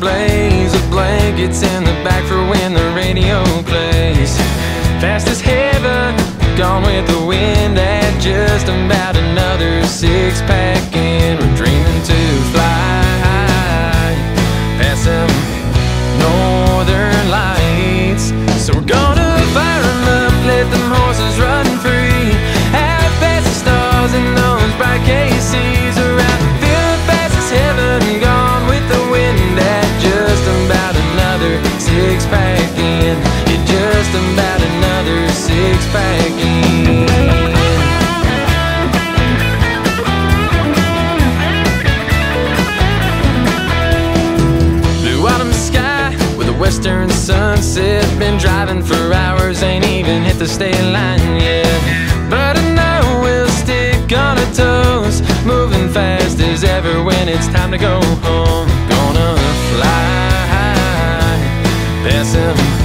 blaze of blankets in the back for when the radio plays. Fast as heaven, gone with the wind at just about another six-pack in. We're dreaming to fly past some northern lights. So we're gonna fire them up, let them horses run free. Out past the stars and those bright KCs around the field, past as heaven, gone with the wind at just about another six-pack in. You're just about another six-pack in. Blue autumn sky with a western sunset. Been driving for hours, ain't even hit the state line yet. But I know we'll stick on our toes, moving fast as ever when it's time to go home. Gonna fly past them